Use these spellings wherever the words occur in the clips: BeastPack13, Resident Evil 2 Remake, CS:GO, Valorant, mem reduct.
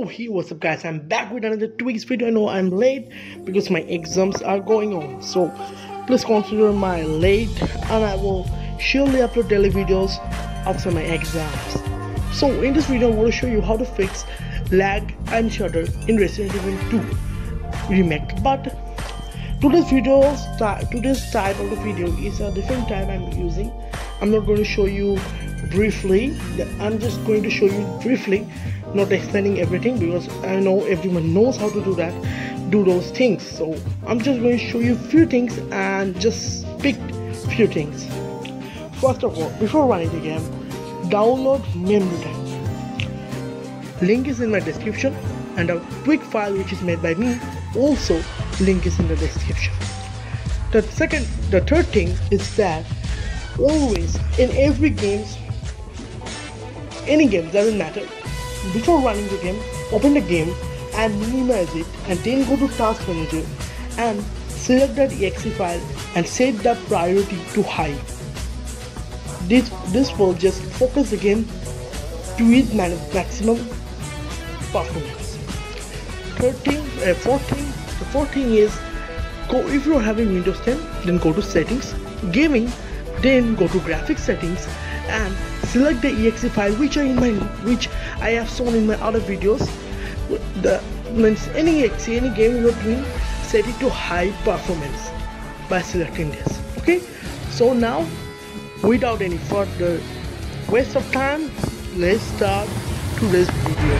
So hey, what's up guys, I'm back with another tweaks video. I know I'm late because my exams are going on, so please consider my late, and I will surely upload daily videos after my exams. So in this video I want to show you how to fix lag and shudder in Resident Evil 2 Remake, but today's type of the video is a different type I'm using. I'm not going to show you briefly, I'm just going to show you briefly, not explaining everything, because I know everyone knows how to do those things. So I'm just going to show you few things and just pick few things. First of all, before running the game, download mem reduct. Link is in my description, and a quick file which is made by me, also link is in the description. The third thing is that always in every games, any game, doesn't matter, before running the game, open the game and minimize it, and then go to task manager and select that exe file and set the priority to high. This will just focus the game to its maximum performance. The fourth thing is, if you are having Windows 10, then go to settings, gaming, then go to graphics settings and select the exe file which I have shown in my other videos. Any exe, any game you're doing, set it to high performance by selecting this. Okay, so now without any further waste of time, let's start today's video.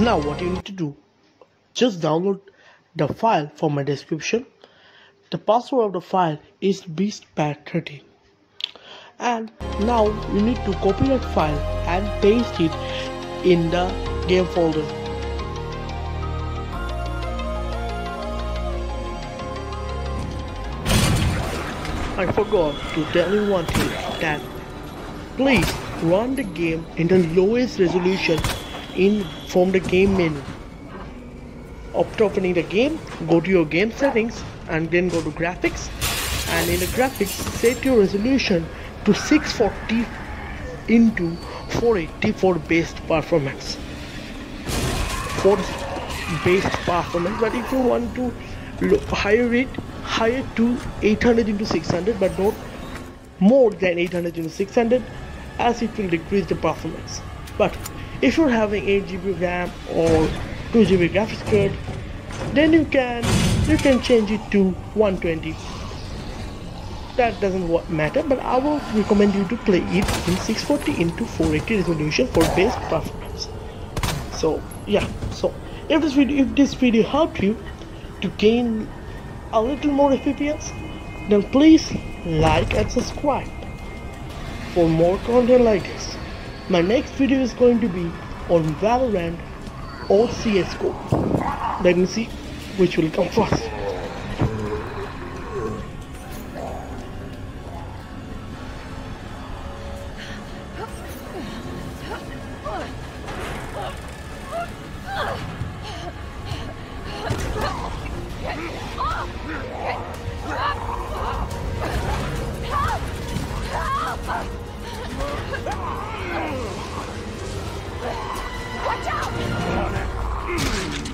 Now what you need to do, just download the file from my description. The password of the file is BeastPack13, and now you need to copy that file and paste it in the game folder. I forgot to tell you one thing, that please run the game in the lowest resolution from the game menu. After opening the game, go to your game settings and then go to graphics, and in the graphics set your resolution to 640x480 for best performance. But if you want to higher it, higher to 800x600, but not more than 800x600, as it will decrease the performance. But if you're having 8GB RAM or 2GB graphics card, then you can change it to 120. That doesn't matter, but I will recommend you to play it in 640x480 resolution for best performance. So yeah, so if this video helped you to gain a little more FPS, then please like and subscribe for more content like this. My next video is going to be on Valorant or CS:GO. Let me see which will come first. Help! Help! Watch out!